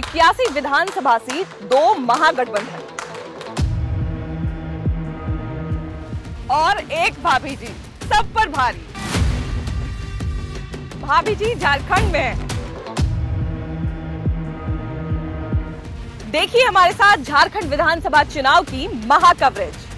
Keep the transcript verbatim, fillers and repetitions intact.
इक्यासी विधानसभा सीट दो महागठबंधन और एक भाभी जी, सब पर भारी। भाभी जी झारखंड में है। देखिए हमारे साथ झारखंड विधानसभा चुनाव की महाकवरेज।